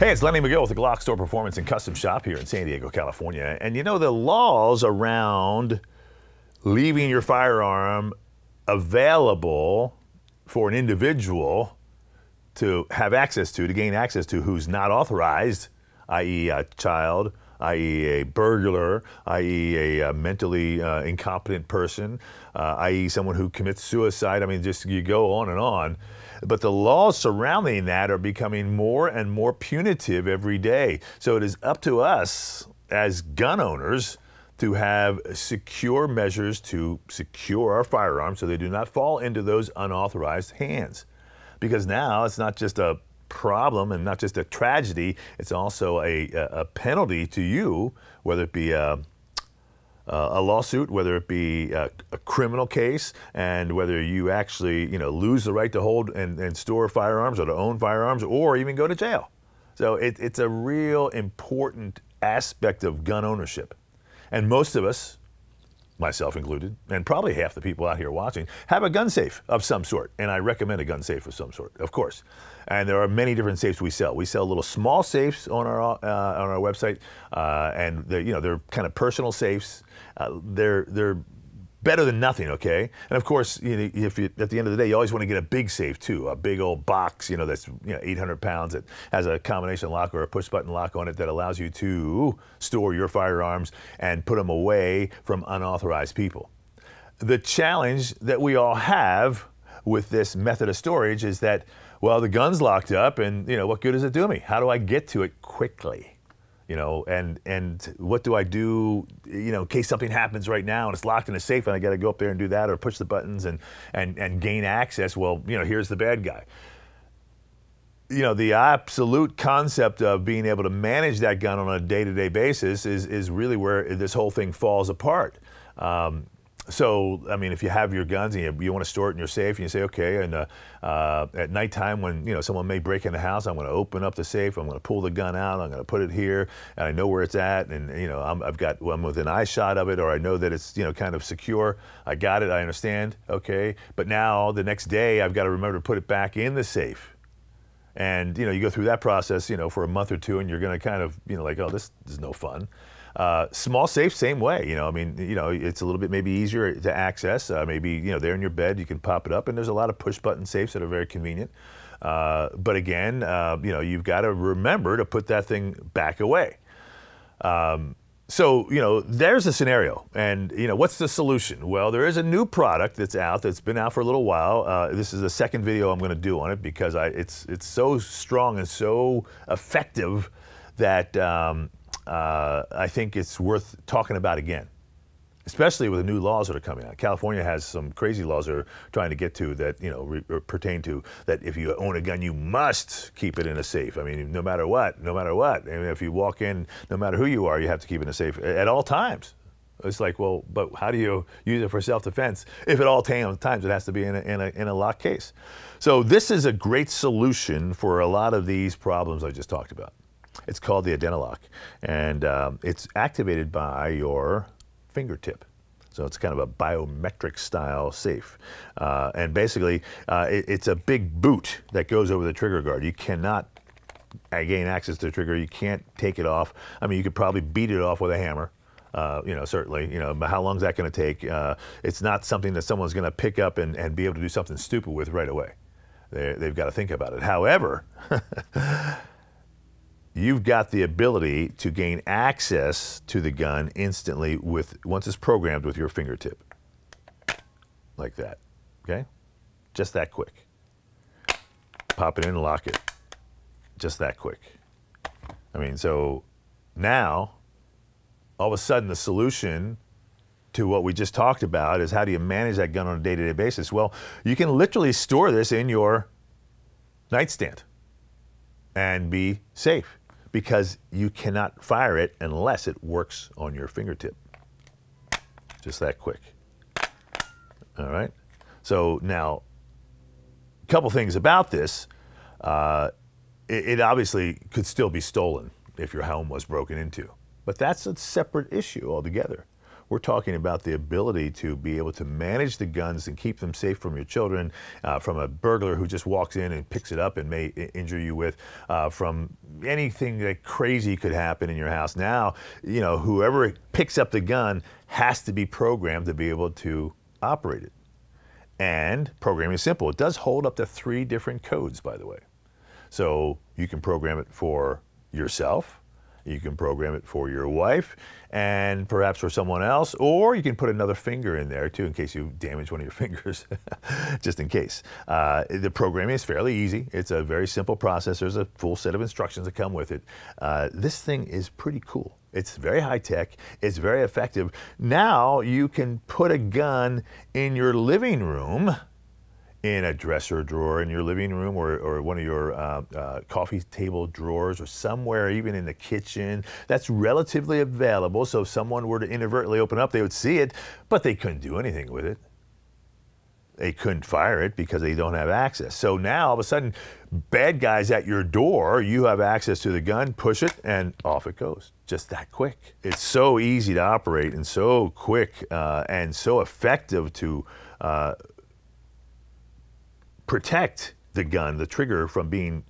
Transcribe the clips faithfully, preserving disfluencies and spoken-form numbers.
Hey, it's Lenny Magill with the Glock Store Performance and Custom Shop here in San Diego, California. And you know, the laws around leaving your firearm available for an individual to have access to, to gain access to, who's not authorized, that is a child, that is a burglar, that is a mentally uh, incompetent person, uh, that is someone who commits suicide. I mean, just you go on and on. But the laws surrounding that are becoming more and more punitive every day. So it is up to us as gun owners to have secure measures to secure our firearms so they do not fall into those unauthorized hands. Because now it's not just a problem and not just a tragedy, it's also a, a penalty to you, whether it be a, a lawsuit, whether it be a, a criminal case, and whether you actually you know, lose the right to hold and, and store firearms or to own firearms or even go to jail. So it, it's a real important aspect of gun ownership. And most of us, myself included, and probably half the people out here watching, have a gun safe of some sort. And I recommend a gun safe of some sort, of course. And there are many different safes we sell. We sell little small safes on our, uh, on our website, uh, and they're, you know, they're kind of personal safes. Uh, they're, they're better than nothing, okay? And of course, you know, if you, at the end of the day, you always want to get a big safe too, a big old box, you know, that's you know, eight hundred pounds, that has a combination lock or a push button lock on it that allows you to store your firearms and put them away from unauthorized people. The challenge that we all have with this method of storage is that, well, the gun's locked up and, you know, what good does it do me? How do I get to it quickly? You know, and, and what do I do, you know, in case something happens right now and it's locked in a safe and I got to go up there and do that or push the buttons and, and, and gain access? Well, you know, here's the bad guy. You know, the absolute concept of being able to manage that gun on a day-to-day basis is, is really where this whole thing falls apart. Um, So, I mean, if you have your guns and you, you want to store it in your safe, and you say, okay, and uh, uh, at nighttime when, you know, someone may break in the house, I'm going to open up the safe, I'm going to pull the gun out, I'm going to put it here, and I know where it's at, and, you know, I'm, I've got, well, I'm within eyeshot of it, or I know that it's, you know, kind of secure, I got it, I understand, okay, but now the next day I've got to remember to put it back in the safe. And, you know, you go through that process, you know, for a month or two, and you're going to kind of, you know, like, oh, this is no fun. Uh, small safe, same way, you know, I mean, you know, it's a little bit maybe easier to access. Uh, maybe, you know, they're in your bed, you can pop it up, and there's a lot of push-button safes that are very convenient. Uh, but again, uh, you know, you've got to remember to put that thing back away. Um, so, you know, there's a scenario, and, you know, what's the solution? Well, there is a new product that's out, that's been out for a little while. Uh, this is the second video I'm going to do on it because I, it's, it's so strong and so effective that... Um, Uh, I think it's worth talking about again, especially with the new laws that are coming out. California has some crazy laws they're trying to get to that, you know, re or pertain to that if you own a gun, you must keep it in a safe. I mean, no matter what, no matter what. I mean, if you walk in, no matter who you are, you have to keep it in a safe at all times. It's like, well, but how do you use it for self-defense if at all times it has to be in a, in a, in a locked case? So this is a great solution for a lot of these problems I just talked about. It's called the Identilock, and um, it's activated by your fingertip. So it's kind of a biometric style safe. Uh, and basically, uh, it, it's a big boot that goes over the trigger guard. You cannot gain access to the trigger. You can't take it off. I mean, you could probably beat it off with a hammer. Uh, you know, certainly, you know, how long is that going to take? Uh, it's not something that someone's going to pick up and, and be able to do something stupid with right away. They, they've got to think about it. However, you've got the ability to gain access to the gun instantly with, once it's programmed, with your fingertip. Like that, okay? Just that quick. Pop it in and lock it. Just that quick. I mean, so now, all of a sudden, the solution to what we just talked about is how do you manage that gun on a day-to-day basis? Well, you can literally store this in your nightstand and be safe, because you cannot fire it unless it works on your fingertip. Just that quick. All right. So now, a couple things about this. Uh, it, it obviously could still be stolen if your home was broken into, but that's a separate issue altogether. We're talking about the ability to be able to manage the guns and keep them safe from your children, uh, from a burglar who just walks in and picks it up and may injure you with, uh, from anything that crazy could happen in your house. Now, you know, whoever picks up the gun has to be programmed to be able to operate it. And programming is simple. It does hold up to three different codes, by the way. So you can program it for yourself, you can program it for your wife, and perhaps for someone else, or you can put another finger in there too in case you damage one of your fingers, just in case. Uh, the programming is fairly easy. It's a very simple process. There's a full set of instructions that come with it. Uh, this thing is pretty cool. It's very high tech, it's very effective. Now you can put a gun in your living room, in a dresser drawer in your living room, or, or one of your uh, uh, coffee table drawers, or somewhere even in the kitchen. That's relatively available, so if someone were to inadvertently open up, they would see it, but they couldn't do anything with it. They couldn't fire it because they don't have access. So now, all of a sudden, bad guys at your door, you have access to the gun, push it, and off it goes. Just that quick. It's so easy to operate, and so quick, uh, and so effective to uh, protect the gun, the trigger, from being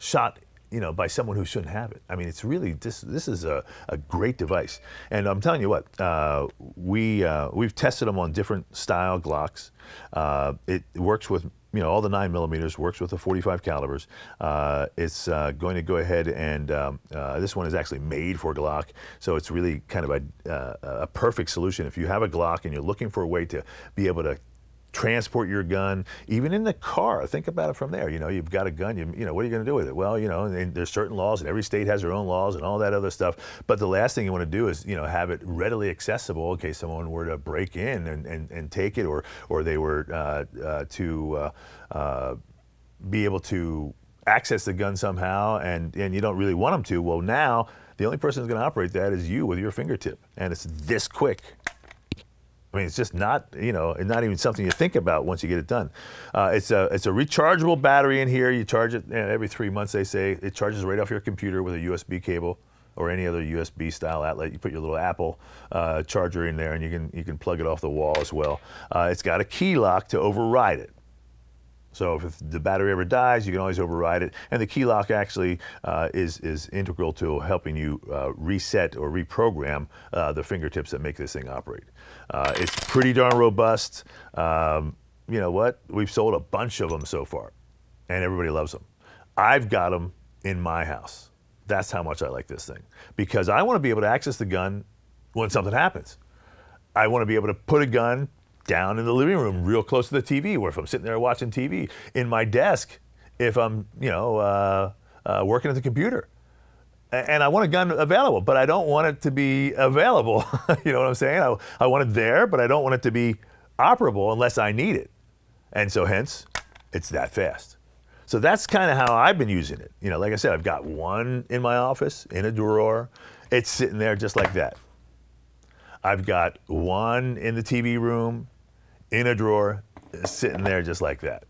shot, you know, by someone who shouldn't have it. I mean, it's really, this, this is a, a great device. And I'm telling you what, uh, we, uh, we've tested them on different style Glocks. Uh, it works with, you know, all the nine millimeters, works with the forty-five calibers. Uh, it's uh, going to go ahead and, um, uh, this one is actually made for Glock, so it's really kind of a, uh, a perfect solution. If you have a Glock and you're looking for a way to be able to transport your gun, even in the car. Think about it from there. You know, you've got a gun. You, you know, what are you going to do with it? Well, you know, and there's certain laws, and every state has their own laws and all that other stuff. But the last thing you want to do is, you know, have it readily accessible in case someone were to break in and, and, and take it, or or they were uh, uh, to uh, uh, be able to access the gun somehow, and and you don't really want them to. Well, now the only person who's going to operate that is you with your fingertip, and it's this quick. I mean, it's just not, you know, not even something you think about once you get it done. Uh, it's a it's a rechargeable battery in here. You charge it every three months, they say. It charges right off your computer with a U S B cable or any other U S B style outlet. You put your little Apple uh, charger in there, and you can you can plug it off the wall as well. Uh, it's got a key lock to override it. So if the battery ever dies, you can always override it. And the key lock actually uh, is, is integral to helping you uh, reset or reprogram uh, the fingertips that make this thing operate. Uh, it's pretty darn robust. Um, you know what? We've sold a bunch of them so far, and everybody loves them. I've got them in my house. That's how much I like this thing, because I want to be able to access the gun when something happens. I want to be able to put a gun down in the living room, real close to the T V, where if I'm sitting there watching T V, in my desk, if I'm, you know, uh, uh, working at the computer. And I want a gun available, but I don't want it to be available. You know what I'm saying? I, I want it there, but I don't want it to be operable unless I need it. And so hence, it's that fast. So that's kind of how I've been using it. You know, like I said, I've got one in my office, in a drawer. It's sitting there just like that. I've got one in the T V room, in a drawer, sitting there just like that.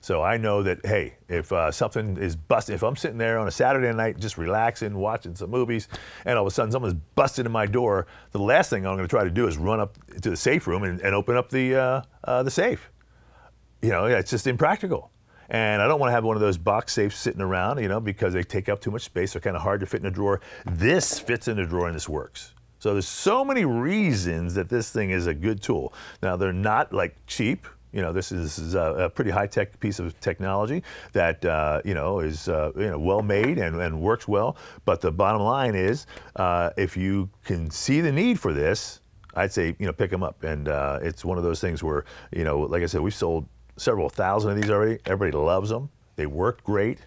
So I know that, hey, if uh, something is busted, if I'm sitting there on a Saturday night just relaxing, watching some movies, and all of a sudden someone's busted in my door, the last thing I'm going to try to do is run up to the safe room and, and open up the, uh, uh, the safe. You know, it's just impractical. And I don't want to have one of those box safes sitting around, you know, because they take up too much space. They're kind of hard to fit in a drawer. This fits in a drawer, and this works. So there's so many reasons that this thing is a good tool. Now, they're not like cheap. You know, this is, this is a, a pretty high-tech piece of technology that uh, you know is uh, you know, well made and, and works well. But the bottom line is, uh, if you can see the need for this, I'd say, you know, pick them up. And uh, it's one of those things where, you know, like I said, we've sold several thousand of these already. Everybody loves them. They work great.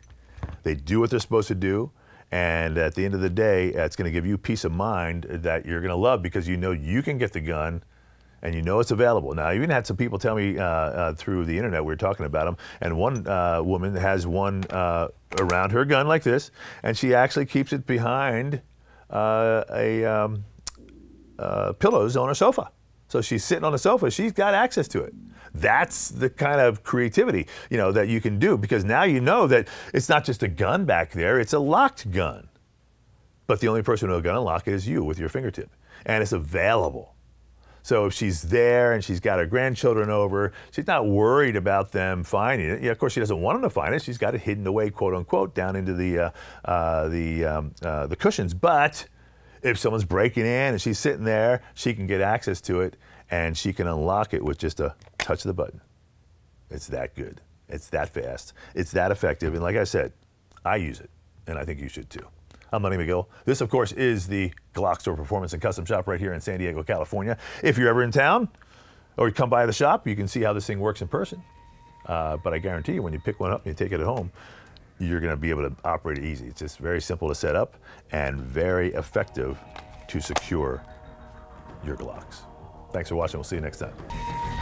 They do what they're supposed to do. And at the end of the day, it's going to give you peace of mind that you're going to love, because you know you can get the gun and you know it's available. Now, I even had some people tell me uh, uh, through the internet, we were talking about them, and one uh, woman has one uh, around her gun like this, and she actually keeps it behind uh, a um, uh, pillows on her sofa. So she's sitting on the sofa, she's got access to it. That's the kind of creativity, you know, that you can do, because now you know that it's not just a gun back there, it's a locked gun. But the only person who's going to unlock it is you with your fingertip. and it's available. So if she's there and she's got her grandchildren over, she's not worried about them finding it. Yeah, of course, she doesn't want them to find it. She's got it hidden away, quote unquote, down into the, uh, uh, the, um, uh, the cushions. But if someone's breaking in and she's sitting there, she can get access to it and she can unlock it with just a touch of the button. It's that good. It's that fast. It's that effective. And like I said, I use it and I think you should too. I'm Lenny Magill. This, of course, is the Glock Store Performance and Custom Shop right here in San Diego, California. If you're ever in town or you come by the shop, you can see how this thing works in person. Uh, but I guarantee you, when you pick one up and you take it at home, you're going to be able to operate it easy. It's just very simple to set up and very effective to secure your Glocks. Thanks for watching. We'll see you next time.